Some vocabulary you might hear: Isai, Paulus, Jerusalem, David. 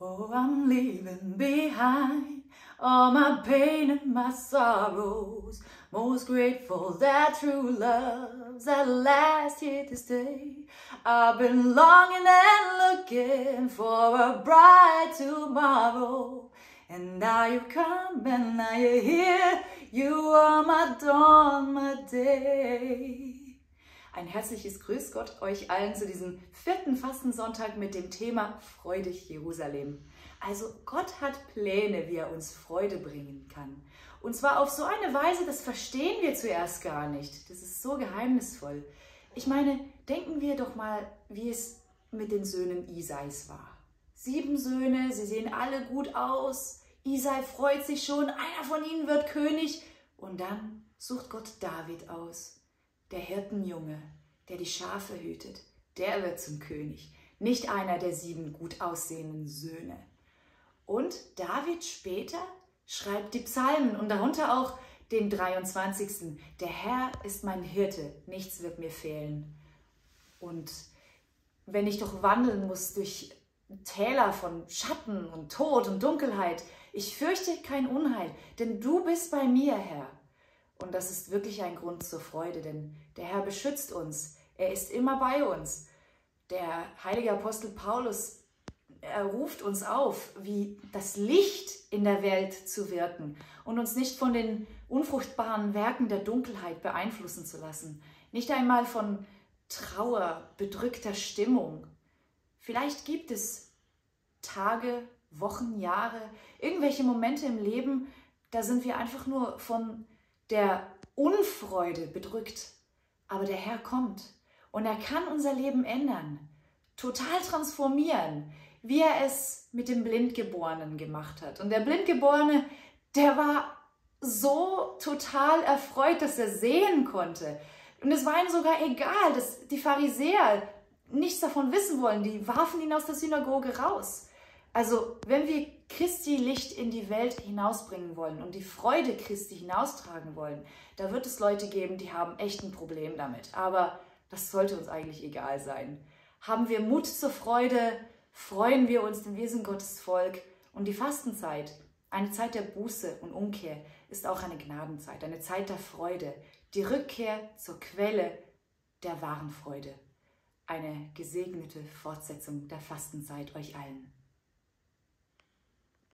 Oh, I'm leaving behind all my pain and my sorrows. Most grateful that true love's at last here to stay. I've been longing and looking for a bright tomorrow. And now you come and now you're here. You are my dawn, my day. Ein herzliches Grüß Gott euch allen zu diesem vierten Fastensonntag mit dem Thema Freu dich, Jerusalem. Also Gott hat Pläne, wie er uns Freude bringen kann. Und zwar auf so eine Weise, das verstehen wir zuerst gar nicht. Das ist so geheimnisvoll. Ich meine, denken wir doch mal, wie es mit den Söhnen Isais war. 7 Söhne, sie sehen alle gut aus. Isai freut sich schon, einer von ihnen wird König. Und dann sucht Gott David aus. Der Hirtenjunge, der die Schafe hütet, der wird zum König, nicht einer der 7 gut aussehenden Söhne. Und David später schreibt die Psalmen und darunter auch den 23. Der Herr ist mein Hirte, nichts wird mir fehlen. Und wenn ich doch wandeln muss durch Täler von Schatten und Tod und Dunkelheit, ich fürchte kein Unheil, denn du bist bei mir, Herr. Und das ist wirklich ein Grund zur Freude, denn der Herr beschützt uns. Er ist immer bei uns. Der heilige Apostel Paulus ruft uns auf, wie das Licht in der Welt zu wirken und uns nicht von den unfruchtbaren Werken der Dunkelheit beeinflussen zu lassen. Nicht einmal von Trauer, bedrückter Stimmung. Vielleicht gibt es Tage, Wochen, Jahre, irgendwelche Momente im Leben, da sind wir einfach nur von der Unfreude bedrückt, aber der Herr kommt und er kann unser Leben ändern, total transformieren, wie er es mit dem Blindgeborenen gemacht hat. Und der Blindgeborene, der war so total erfreut, dass er sehen konnte. Und es war ihm sogar egal, dass die Pharisäer nichts davon wissen wollen, die warfen ihn aus der Synagoge raus. Also, wenn wir Christi Licht in die Welt hinausbringen wollen und die Freude Christi hinaustragen wollen, da wird es Leute geben, die haben echt ein Problem damit. Aber das sollte uns eigentlich egal sein. Haben wir Mut zur Freude, freuen wir uns, denn wir sind Gottes Volk. Und die Fastenzeit, eine Zeit der Buße und Umkehr, ist auch eine Gnadenzeit, eine Zeit der Freude, die Rückkehr zur Quelle der wahren Freude. Eine gesegnete Fortsetzung der Fastenzeit euch allen.